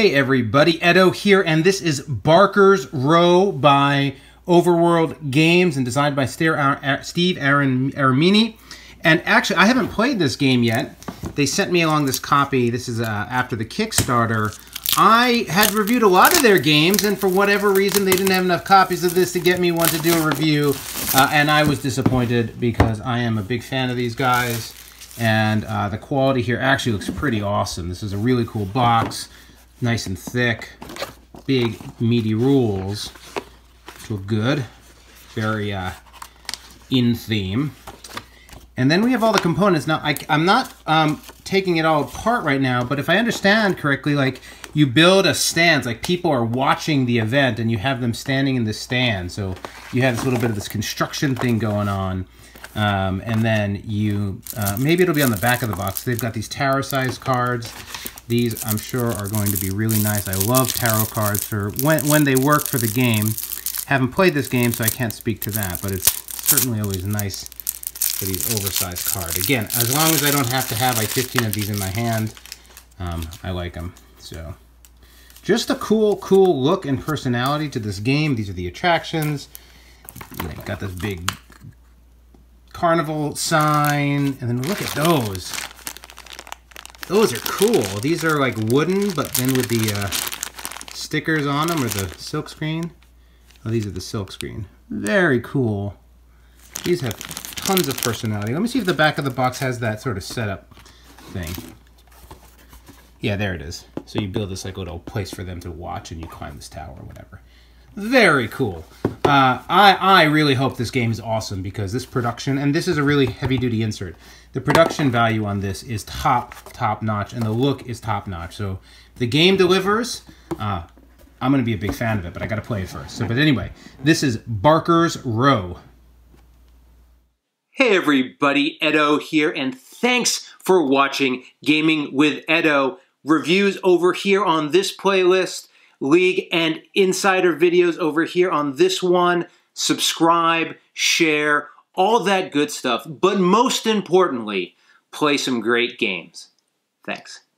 Hey everybody, Edo here, and this is Barker's Row by Overworld Games and designed by Steve Aaron Armini. And actually, I haven't played this game yet. They sent me along this copy. This is after the Kickstarter. I had reviewed a lot of their games, and for whatever reason, they didn't have enough copies of this to get me one to do a review. And I was disappointed because I am a big fan of these guys. And the quality here actually looks pretty awesome. This is a really cool box. Nice and thick. Big, meaty rules, which look good. Very in theme. And then we have all the components. Now, I'm not taking it all apart right now, but if I understand correctly, like, you build a stand. Like, people are watching the event, and you have them standing in the stand. So you have this little bit of this construction thing going on. And then you, maybe it'll be on the back of the box. They've got these tarot-sized cards. These, I'm sure, are going to be really nice. I love tarot cards for when they work for the game. Haven't played this game, so I can't speak to that, but it's certainly always nice for these oversized cards. Again, as long as I don't have to have like 15 of these in my hand, I like them. So, just a cool look and personality to this game. These are the attractions. They've got this big carnival sign, and then look at those. Those are cool. These are like wooden, but then with the stickers on them or the silk screen. Oh, these are the silk screen. Very cool. These have tons of personality. Let me see if the back of the box has that sort of setup thing. Yeah, there it is. So you build this like little place for them to watch, and you climb this tower or whatever. Very cool. I really hope this game is awesome, because this production, and this is a really heavy-duty insert, the production value on this is top-notch, and the look is top-notch. So the game delivers. I'm going to be a big fan of it, but I got to play it first. So, but anyway, this is Barker's Row. Hey everybody, Edo here, and thanks for watching Gaming with Edo. Reviews over here on this playlist, League and Insider videos over here on this one. Subscribe, share, all that good stuff. But most importantly, play some great games. Thanks.